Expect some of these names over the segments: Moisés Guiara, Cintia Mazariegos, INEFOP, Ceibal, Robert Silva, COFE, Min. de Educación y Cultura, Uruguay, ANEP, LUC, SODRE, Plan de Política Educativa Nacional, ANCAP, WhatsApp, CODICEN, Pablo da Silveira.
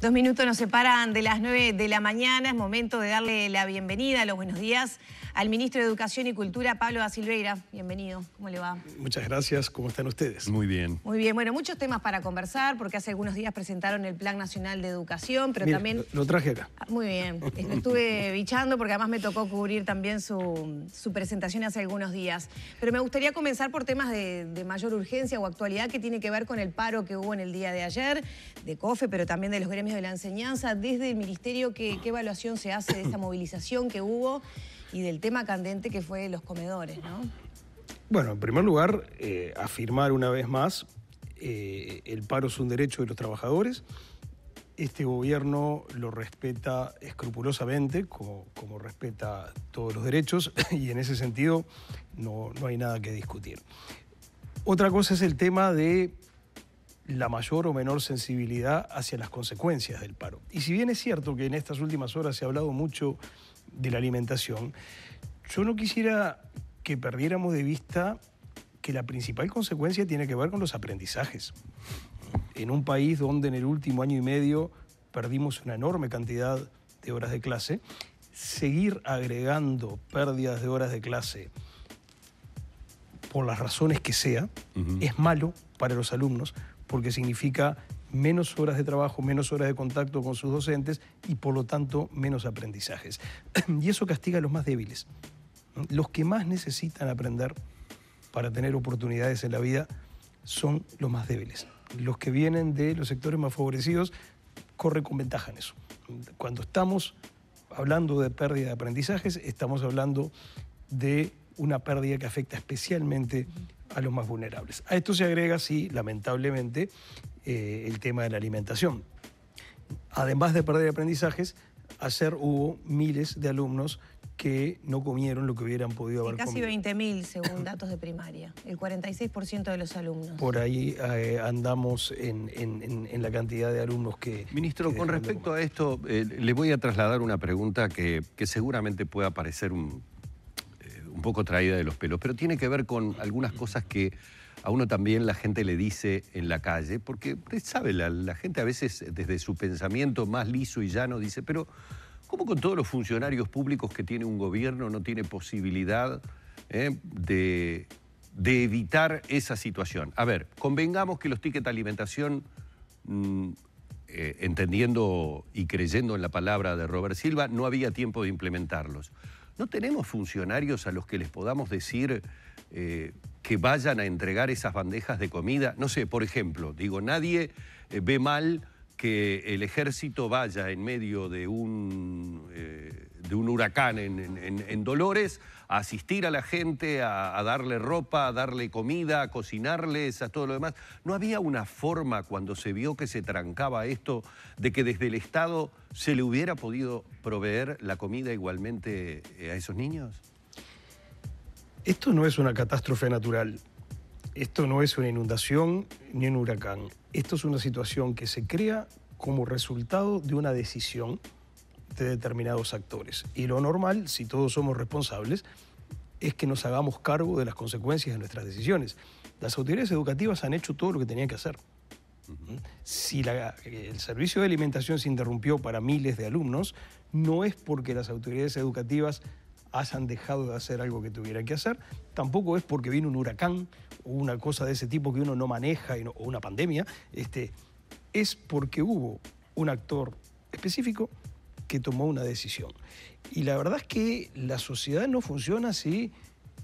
2 minutos nos separan de las 9 de la mañana. Es momento de darle la bienvenida, los buenos días, al ministro de Educación y Cultura, Pablo da Silveira. Bienvenido, ¿cómo le va? Muchas gracias, ¿cómo están ustedes? Muy bien. Muy bien, bueno, muchos temas para conversar, porque hace algunos días presentaron el Plan Nacional de Educación, pero mira, también... Lo traje acá. Muy bien, lo estuve bichando porque además me tocó cubrir también su presentación hace algunos días. Pero me gustaría comenzar por temas de mayor urgencia o actualidad que tiene que ver con el paro que hubo en el día de ayer, de COFE, pero también de los gremios de la enseñanza. Desde el Ministerio, ¿qué evaluación se hace de esta movilización que hubo? Y del tema candente que fue los comedores, ¿no? Bueno, en primer lugar, afirmar una vez más, el paro es un derecho de los trabajadores. Este gobierno lo respeta escrupulosamente, como respeta todos los derechos, y en ese sentido no hay nada que discutir. Otra cosa es el tema de la mayor o menor sensibilidad hacia las consecuencias del paro. Y si bien es cierto que en estas últimas horas se ha hablado mucho de la alimentación, yo no quisiera que perdiéramos de vista que la principal consecuencia tiene que ver con los aprendizajes. En un país donde en el último año y medio perdimos una enorme cantidad de horas de clase, seguir agregando pérdidas de horas de clase por las razones que sea, es malo para los alumnos, porque significa menos horas de trabajo, menos horas de contacto con sus docentes y, por lo tanto, menos aprendizajes. Y eso castiga a los más débiles, los que más necesitan aprender para tener oportunidades en la vida son los más débiles. Los que vienen de los sectores más favorecidos corren con ventaja en eso. Cuando estamos hablando de pérdida de aprendizajes, estamos hablando de una pérdida que afecta especialmente a los más vulnerables. A esto se agrega, sí, lamentablemente, el tema de la alimentación. Además de perder aprendizajes, ayer hubo miles de alumnos que no comieron lo que hubieran podido haber comido. Casi 20.000, según datos de primaria, el 46% de los alumnos. Por ahí andamos en la cantidad de alumnos que... Ministro, con respecto a esto, le voy a trasladar una pregunta que seguramente pueda parecer un poco traída de los pelos, pero tiene que ver con algunas cosas que a uno también la gente le dice en la calle, porque, ¿sabe? La gente a veces desde su pensamiento más liso y llano dice, pero ¿cómo con todos los funcionarios públicos que tiene un gobierno no tiene posibilidad de evitar esa situación? A ver, convengamos que los tickets de alimentación, entendiendo y creyendo en la palabra de Robert Silva, no había tiempo de implementarlos. ¿No tenemos funcionarios a los que les podamos decir que vayan a entregar esas bandejas de comida? No sé, por ejemplo, digo, nadie ve mal que el ejército vaya en medio de un huracán en Dolores a asistir a la gente, a darle ropa, a darle comida, a cocinarles, a todo lo demás. ¿No había una forma, cuando se vio que se trancaba esto, de que desde el Estado se le hubiera podido proveer la comida igualmente a esos niños? Esto no es una catástrofe natural, esto no es una inundación ni un huracán. Esto es una situación que se crea como resultado de una decisión de determinados actores. Y lo normal, si todos somos responsables, es que nos hagamos cargo de las consecuencias de nuestras decisiones. Las autoridades educativas han hecho todo lo que tenían que hacer. Si el servicio de alimentación se interrumpió para miles de alumnos, no es porque las autoridades educativas hayan dejado de hacer algo que tuvieran que hacer, tampoco es porque vino un huracán o una cosa de ese tipo que uno no maneja, o una pandemia, es porque hubo un actor específico que tomó una decisión. Y la verdad es que la sociedad no funciona si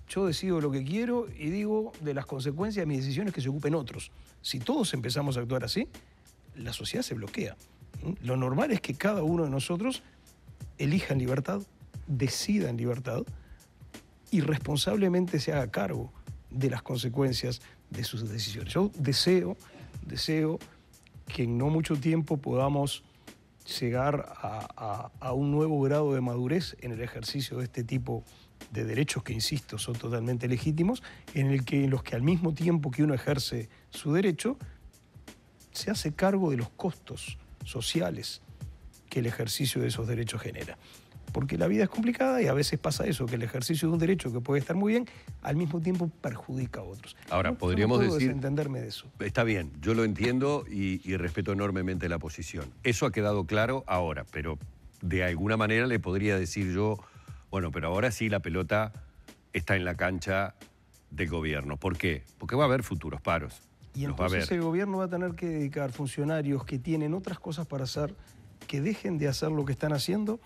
yo decido lo que quiero y digo de las consecuencias de mis decisiones que se ocupen otros. Si todos empezamos a actuar así, la sociedad se bloquea. Lo normal es que cada uno de nosotros elija en libertad, decida en libertad y responsablemente se haga cargo de las consecuencias de sus decisiones. Yo deseo que en no mucho tiempo podamos llegar a un nuevo grado de madurez en el ejercicio de este tipo de derechos que, insisto, son totalmente legítimos, en los que al mismo tiempo que uno ejerce su derecho, se hace cargo de los costos sociales que el ejercicio de esos derechos genera. porque la vida es complicada y a veces pasa eso, que el ejercicio de un derecho que puede estar muy bien, al mismo tiempo perjudica a otros. Ahora, no, podríamos decir... No puedo desentenderme de eso. Está bien, yo lo entiendo y respeto enormemente la posición. Eso ha quedado claro ahora, pero de alguna manera le podría decir yo, bueno, pero ahora sí la pelota está en la cancha del gobierno. ¿Por qué? Porque va a haber futuros paros. Y entonces el gobierno va a tener que dedicar funcionarios que tienen otras cosas para hacer, que dejen de hacer lo que están haciendo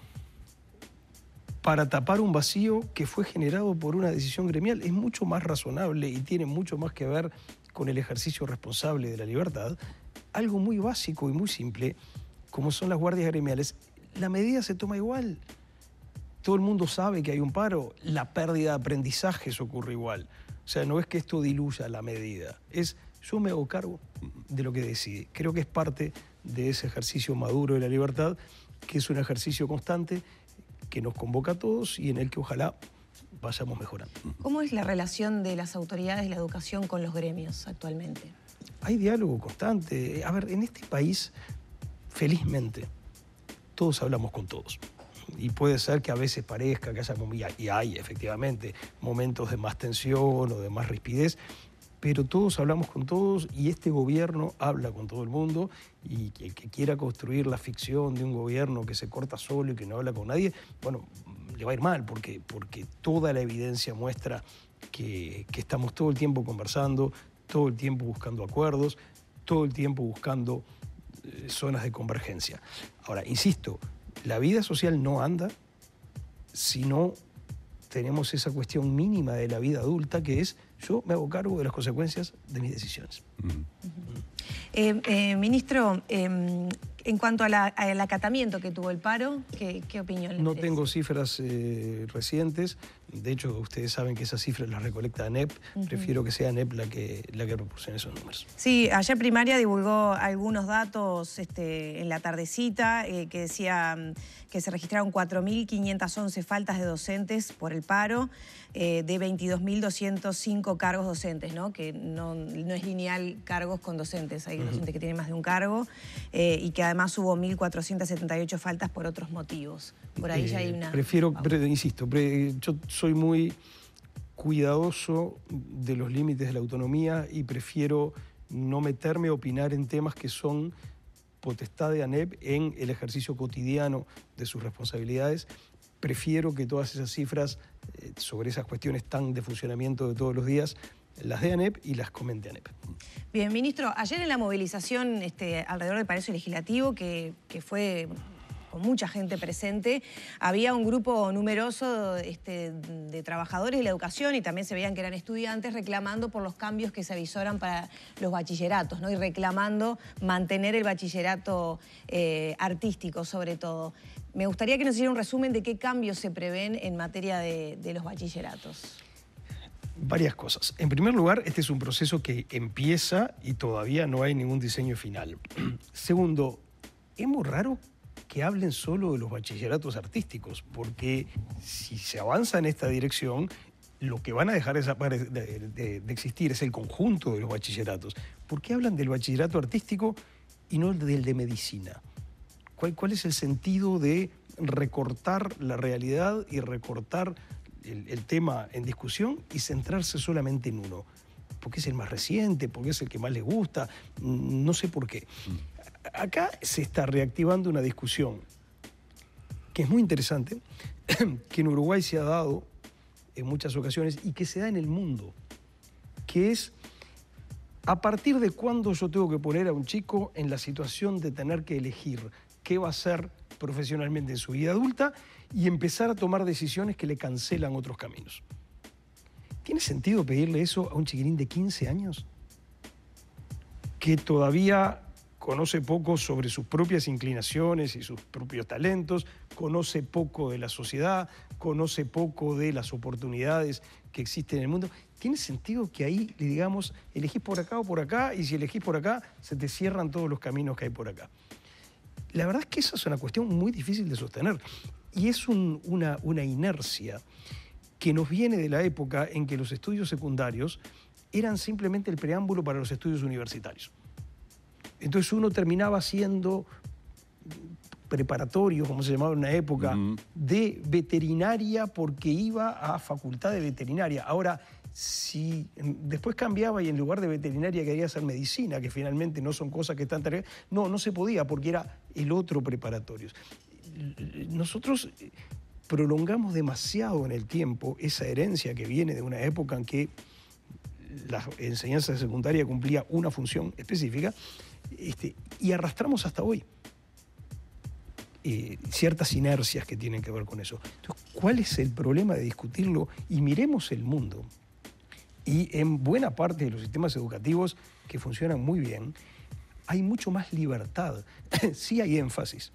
para tapar un vacío que fue generado por una decisión gremial. Es mucho más razonable y tiene mucho más que ver con el ejercicio responsable de la libertad. Algo muy básico y muy simple, como son las guardias gremiales. La medida se toma igual. Todo el mundo sabe que hay un paro. La pérdida de aprendizajes ocurre igual. O sea, no es que esto diluya la medida. Es yo me hago cargo de lo que decide. Creo que es parte de ese ejercicio maduro de la libertad, que es un ejercicio constante que nos convoca a todos y en el que ojalá vayamos mejorando. ¿Cómo es la relación de las autoridades de la educación con los gremios actualmente? Hay diálogo constante. A ver, en este país, felizmente, todos hablamos con todos. Y puede ser que a veces parezca que haya, y hay efectivamente, momentos de más tensión o de más rispidez, pero todos hablamos con todos y este gobierno habla con todo el mundo, y el que quiera construir la ficción de un gobierno que se corta solo y que no habla con nadie, bueno, le va a ir mal, porque toda la evidencia muestra que estamos todo el tiempo conversando, todo el tiempo buscando acuerdos, todo el tiempo buscando zonas de convergencia. Ahora, insisto, la vida social no anda si no tenemos esa cuestión mínima de la vida adulta, que es yo me hago cargo de las consecuencias de mis decisiones. Ministro, en cuanto al acatamiento que tuvo el paro, ¿qué opinión le merece? No tengo cifras recientes. De hecho, ustedes saben que esas cifras las recolecta ANEP. Prefiero que sea ANEP la que proporcione esos números. Sí, ayer Primaria divulgó algunos datos en la tardecita que decía que se registraron 4.511 faltas de docentes por el paro, de 22.205 cargos docentes, ¿no? Que no es lineal cargos con docentes. Hay docentes que tienen más de un cargo y que además hubo 1.478 faltas por otros motivos. Por ahí ya hay una... Prefiero, insisto, yo soy muy cuidadoso de los límites de la autonomía y prefiero no meterme a opinar en temas que son potestad de ANEP en el ejercicio cotidiano de sus responsabilidades. Prefiero que todas esas cifras sobre esas cuestiones tan de funcionamiento de todos los días las de ANEP y las comente ANEP. Bien, ministro, ayer en la movilización alrededor del Palacio Legislativo, que fue con mucha gente presente, había un grupo numeroso de trabajadores de la educación, y también se veían que eran estudiantes, reclamando por los cambios que se avisoran para los bachilleratos, ¿no? Y reclamando mantener el bachillerato artístico, sobre todo. Me gustaría que nos hiciera un resumen de qué cambios se prevén en materia de los bachilleratos. Varias cosas. En primer lugar, este es un proceso que empieza y todavía no hay ningún diseño final. Segundo, es muy raro que hablen solo de los bachilleratos artísticos, porque si se avanza en esta dirección, lo que van a dejar de existir es el conjunto de los bachilleratos. ¿Por qué hablan del bachillerato artístico y no del de medicina? ¿Cuál es el sentido de recortar la realidad y recortar el tema en discusión y centrarse solamente en uno? Porque es el más reciente, porque es el que más les gusta, no sé por qué. Acá se está reactivando una discusión que es muy interesante, que en Uruguay se ha dado en muchas ocasiones y que se da en el mundo, que es a partir de cuándo yo tengo que poner a un chico en la situación de tener que elegir qué va a hacer profesionalmente en su vida adulta y empezar a tomar decisiones que le cancelan otros caminos. ¿Tiene sentido pedirle eso a un chiquirín de 15 años? Que todavía conoce poco sobre sus propias inclinaciones y sus propios talentos, conoce poco de la sociedad, conoce poco de las oportunidades que existen en el mundo. ¿Tiene sentido que ahí le digamos, elegís por acá o por acá, y si elegís por acá, se te cierran todos los caminos que hay por acá? La verdad es que esa es una cuestión muy difícil de sostener. Y es una inercia que nos viene de la época en que los estudios secundarios eran simplemente el preámbulo para los estudios universitarios. Entonces uno terminaba siendo preparatorio, como se llamaba en una época, de veterinaria, porque iba a facultad de veterinaria. Ahora, si después cambiaba y en lugar de veterinaria quería hacer medicina, que finalmente no son cosas que están tan... No, no se podía porque era el otro preparatorio. Nosotros prolongamos demasiado en el tiempo esa herencia que viene de una época en que la enseñanza secundaria cumplía una función específica, y arrastramos hasta hoy ciertas inercias que tienen que ver con eso. Entonces, ¿cuál es el problema de discutirlo? Y miremos el mundo. Y en buena parte de los sistemas educativos que funcionan muy bien, hay mucho más libertad. Sí hay énfasis,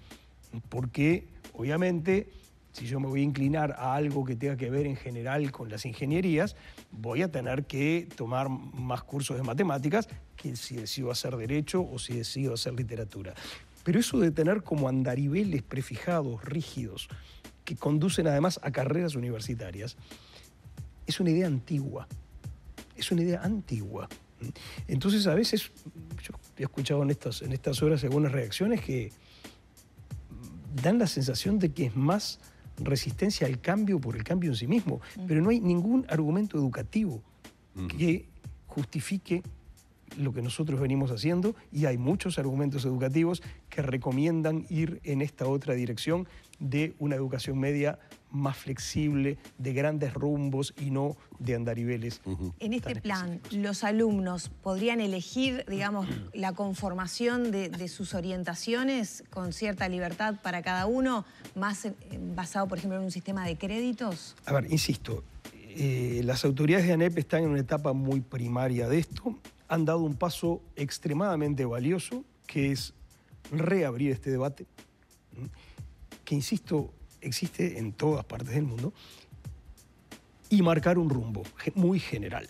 porque obviamente... Si yo me voy a inclinar a algo que tenga que ver en general con las ingenierías, voy a tener que tomar más cursos de matemáticas que si decido hacer derecho o si decido hacer literatura. Pero eso de tener como andariveles prefijados, rígidos, que conducen además a carreras universitarias, es una idea antigua. Es una idea antigua. Entonces, a veces, yo he escuchado en estas horas algunas reacciones que dan la sensación de que es más resistencia al cambio por el cambio en sí mismo, pero no hay ningún argumento educativo que justifique lo que nosotros venimos haciendo, y hay muchos argumentos educativos que recomiendan ir en esta otra dirección de una educación media más flexible, de grandes rumbos y no de andariveles. En este plan, los alumnos podrían elegir, digamos, la conformación de sus orientaciones con cierta libertad para cada uno, más basado, por ejemplo, en un sistema de créditos. A ver, insisto, las autoridades de ANEP están en una etapa muy primaria de esto, han dado un paso extremadamente valioso, que es reabrir este debate, que, insisto, existe en todas partes del mundo, y marcar un rumbo muy general.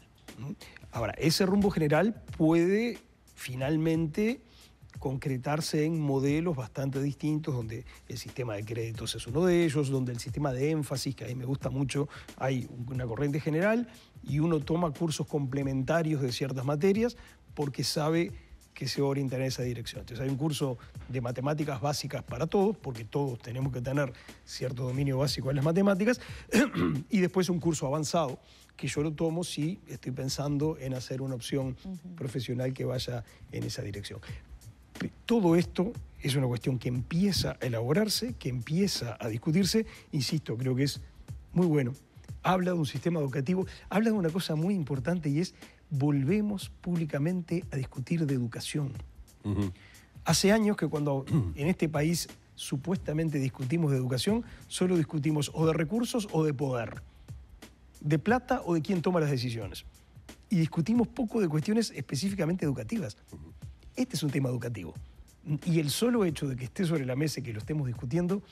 Ahora, ese rumbo general puede finalmente concretarse en modelos bastante distintos, donde el sistema de créditos es uno de ellos, donde el sistema de énfasis, que a mí me gusta mucho, hay una corriente general y uno toma cursos complementarios de ciertas materias porque sabe que se orientan en esa dirección. Entonces hay un curso de matemáticas básicas para todos, porque todos tenemos que tener cierto dominio básico en las matemáticas, y después un curso avanzado, que yo lo tomo si estoy pensando en hacer una opción profesional que vaya en esa dirección. Todo esto es una cuestión que empieza a elaborarse, que empieza a discutirse. Insisto, creo que es muy bueno. Habla de un sistema educativo, habla de una cosa muy importante, y es: volvemos públicamente a discutir de educación. Hace años que cuando en este país supuestamente discutimos de educación, solo discutimos o de recursos o de poder, de plata o de quién toma las decisiones. Y discutimos poco de cuestiones específicamente educativas. Este es un tema educativo, y el solo hecho de que esté sobre la mesa y que lo estemos discutiendo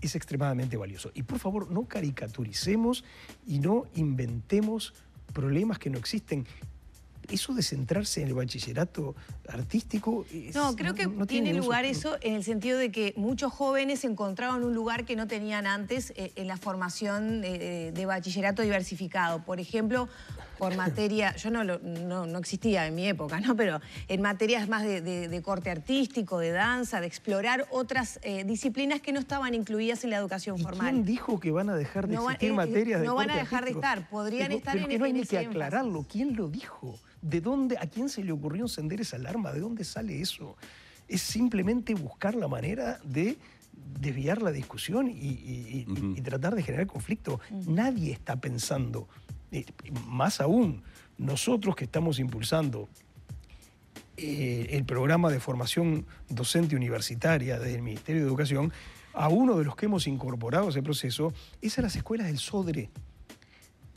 es extremadamente valioso. Y por favor, no caricaturicemos y no inventemos problemas que no existen. Eso de centrarse en el bachillerato artístico... No, creo que no tiene lugar eso, en el sentido de que muchos jóvenes encontraron un lugar que no tenían antes en la formación de bachillerato diversificado. Por ejemplo, por materia... Yo no existía en mi época, ¿no? Pero en materias más de corte artístico, de danza, de explorar otras disciplinas que no estaban incluidas en la educación formal. ¿Quién dijo que van a dejar de existir materias de corte artístico? No van a dejar de estar, podrían estar en el... Pero no hay ni que aclararlo, ¿quién lo dijo? ¿De dónde, a quién se le ocurrió encender esa alarma? ¿De dónde sale eso? Es simplemente buscar la manera de desviar la discusión y tratar de generar conflicto. Nadie está pensando, más aún, nosotros que estamos impulsando el programa de formación docente universitaria desde el Ministerio de Educación, a uno de los que hemos incorporado ese proceso es a las escuelas del SODRE,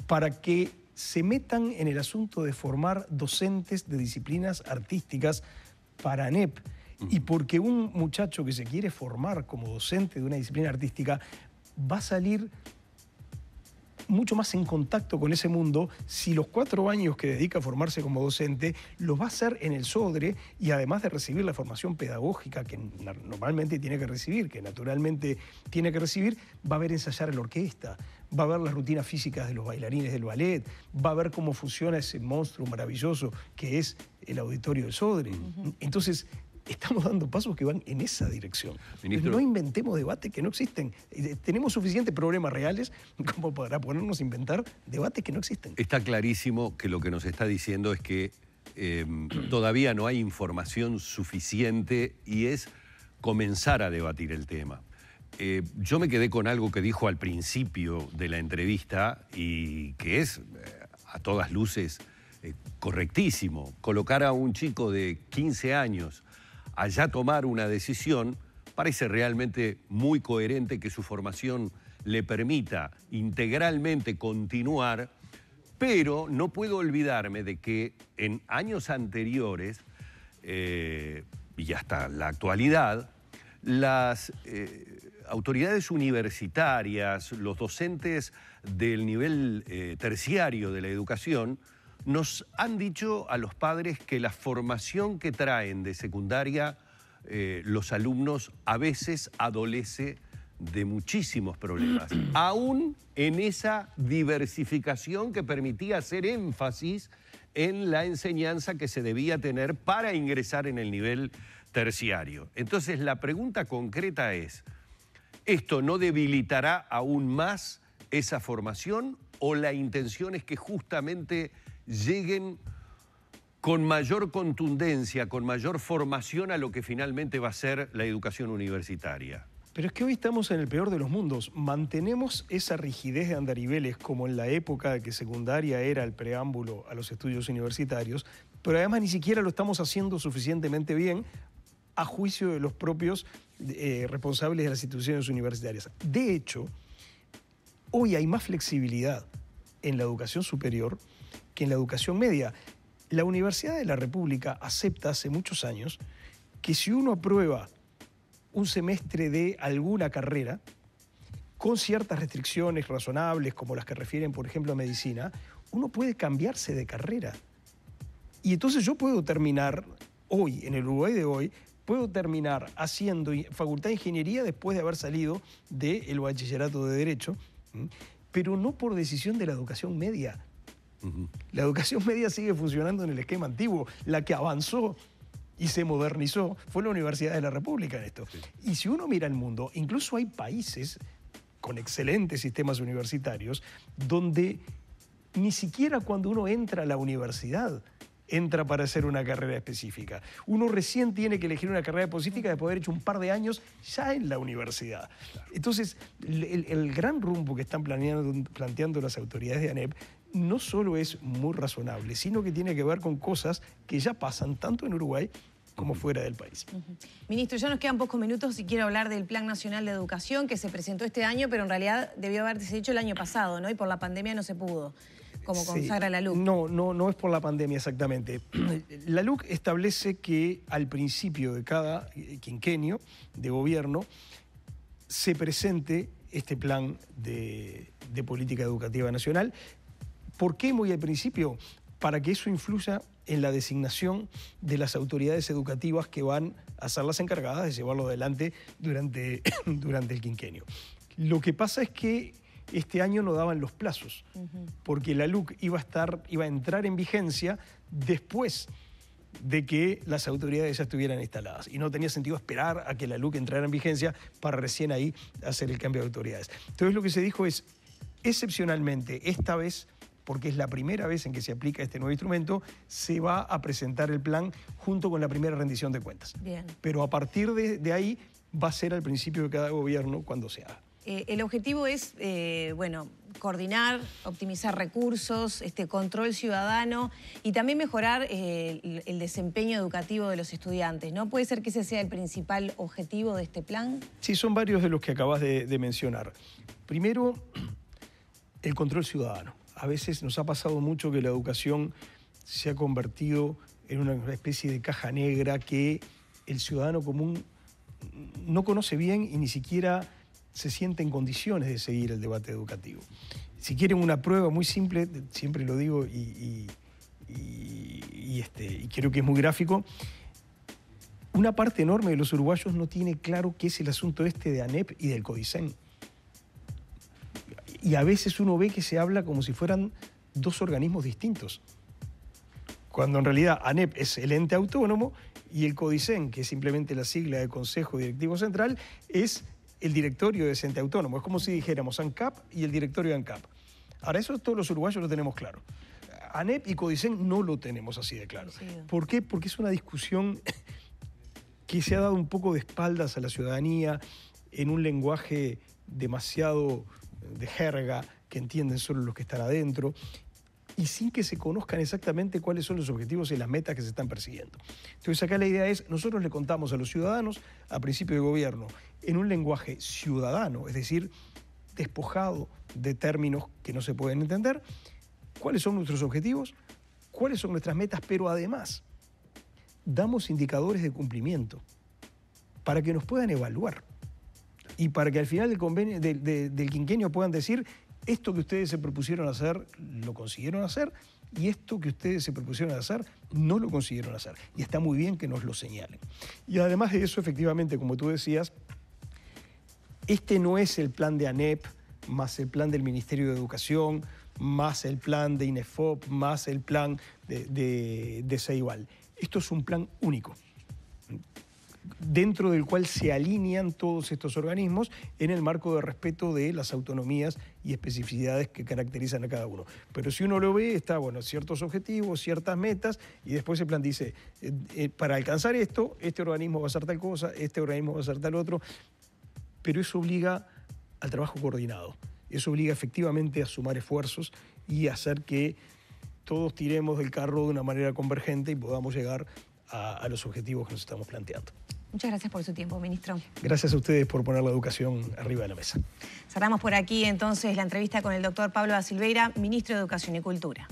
para que se metan en el asunto de formar docentes de disciplinas artísticas para ANEP. Y porque un muchacho que se quiere formar como docente de una disciplina artística va a salir mucho más en contacto con ese mundo si los 4 años que dedica a formarse como docente los va a hacer en el SODRE, y además de recibir la formación pedagógica que normalmente tiene que recibir, que naturalmente tiene que recibir, va a ver ensayar en la orquesta, va a ver las rutinas físicas de los bailarines del ballet, va a ver cómo funciona ese monstruo maravilloso que es el auditorio del SODRE. Entonces, estamos dando pasos que van en esa dirección. Ministro, no inventemos debates que no existen. Tenemos suficientes problemas reales como para ponernos a inventar debates que no existen. Está clarísimo que lo que nos está diciendo es que todavía no hay información suficiente y es comenzar a debatir el tema. Yo me quedé con algo que dijo al principio de la entrevista y que es, a todas luces, correctísimo. Colocar a un chico de 15 años a ya tomar una decisión parece realmente muy coherente que su formación le permita integralmente continuar, pero no puedo olvidarme de que en años anteriores y hasta la actualidad, las autoridades universitarias, los docentes del nivel terciario de la educación, nos han dicho a los padres que la formación que traen de secundaria los alumnos a veces adolece de muchísimos problemas, aún en esa diversificación que permitía hacer énfasis en la enseñanza que se debía tener para ingresar en el nivel terciario. Entonces, la pregunta concreta es, ¿esto no debilitará aún más esa formación o la intención es que justamente lleguen con mayor contundencia, con mayor formación a lo que finalmente va a ser la educación universitaria? Pero es que hoy estamos en el peor de los mundos. Mantenemos esa rigidez de andariveles como en la época de que secundaria era el preámbulo a los estudios universitarios, pero además ni siquiera lo estamos haciendo suficientemente bien a juicio de los propios responsables de las instituciones universitarias. De hecho, hoy hay más flexibilidad en la educación superior que en la educación media. La Universidad de la República acepta hace muchos años que si uno aprueba un semestre de alguna carrera, con ciertas restricciones razonables, como las que refieren, por ejemplo, a medicina, uno puede cambiarse de carrera. Y entonces yo puedo terminar hoy, en el Uruguay de hoy, puedo terminar haciendo facultad de ingeniería después de haber salido del bachillerato de Derecho, pero no por decisión de la educación media. La educación media sigue funcionando en el esquema antiguo, la que avanzó y se modernizó fue la Universidad de la República en esto. Sí. Y si uno mira el mundo, incluso hay países con excelentes sistemas universitarios donde ni siquiera cuando uno entra a la universidad entra para hacer una carrera específica. Uno recién tiene que elegir una carrera específica después de haber hecho un par de años ya en la universidad. Claro. Entonces, el gran rumbo que están planteando las autoridades de ANEP no solo es muy razonable, sino que tiene que ver con cosas que ya pasan tanto en Uruguay como fuera del país. Ministro, ya nos quedan pocos minutos y quiero hablar del Plan Nacional de Educación que se presentó este año, pero en realidad debió haberse hecho el año pasado, ¿no? Y por la pandemia no se pudo, como consagra la LUC. No es por la pandemia exactamente. La LUC establece que al principio de cada quinquenio de gobierno se presente este plan de política educativa nacional. ¿Por qué muy al principio? Para que eso influya en la designación de las autoridades educativas que van a ser las encargadas de llevarlo adelante durante el quinquenio. Lo que pasa es que este año no daban los plazos, porque la LUC iba a entrar en vigencia después de que las autoridades ya estuvieran instaladas. Y no tenía sentido esperar a que la LUC entrara en vigencia para recién ahí hacer el cambio de autoridades. Entonces lo que se dijo es, excepcionalmente, esta vez, porque es la primera vez en que se aplica este nuevo instrumento, se va a presentar el plan junto con la primera rendición de cuentas. Bien. Pero a partir de ahí va a ser al principio de cada gobierno cuando se haga. El objetivo es, bueno, coordinar, optimizar recursos, control ciudadano y también mejorar el desempeño educativo de los estudiantes, ¿no? ¿Puede ser que ese sea el principal objetivo de este plan? Sí, son varios de los que acabas de mencionar. Primero, el control ciudadano. A veces nos ha pasado mucho que la educación se ha convertido en una especie de caja negra que el ciudadano común no conoce bien y ni siquiera se siente en condiciones de seguir el debate educativo. Si quieren una prueba muy simple, siempre lo digo y creo que es muy gráfico, una parte enorme de los uruguayos no tiene claro qué es el asunto de ANEP y del CODICEN. Y a veces uno ve que se habla como si fueran dos organismos distintos, cuando en realidad ANEP es el ente autónomo y el CODICEN, que es simplemente la sigla de Consejo Directivo Central, es el directorio de ente autónomo. Es como si dijéramos ANCAP y el directorio de ANCAP. Ahora, eso todos los uruguayos lo tenemos claro. ANEP y CODICEN no lo tenemos así de claro. Sí. ¿Por qué? Porque es una discusión que se ha dado un poco de espaldas a la ciudadanía en un lenguaje demasiado de jerga que entienden solo los que están adentro y sin que se conozcan exactamente cuáles son los objetivos y las metas que se están persiguiendo. Entonces acá la idea es, nosotros le contamos a los ciudadanos a principio de gobierno en un lenguaje ciudadano, es decir, despojado de términos que no se pueden entender, cuáles son nuestros objetivos, cuáles son nuestras metas, pero además damos indicadores de cumplimiento para que nos puedan evaluar y para que al final del convenio, del quinquenio puedan decir esto que ustedes se propusieron hacer, lo consiguieron hacer, y esto que ustedes se propusieron hacer, no lo consiguieron hacer. Y está muy bien que nos lo señalen. Y además de eso, efectivamente, como tú decías, este no es el plan de ANEP, más el plan del Ministerio de Educación, más el plan de INEFOP, más el plan de Ceibal. Esto es un plan único, dentro del cual se alinean todos estos organismos en el marco de respeto de las autonomías y especificidades que caracterizan a cada uno. Pero si uno lo ve, está, bueno, ciertos objetivos, ciertas metas, y después el plan dice, para alcanzar esto, este organismo va a hacer tal cosa, este organismo va a hacer tal otro, pero eso obliga al trabajo coordinado, eso obliga efectivamente a sumar esfuerzos y a hacer que todos tiremos del carro de una manera convergente y podamos llegar a los objetivos que nos estamos planteando. Muchas gracias por su tiempo, ministro. Gracias a ustedes por poner la educación arriba de la mesa. Cerramos por aquí entonces la entrevista con el doctor Pablo da Silveira, ministro de Educación y Cultura.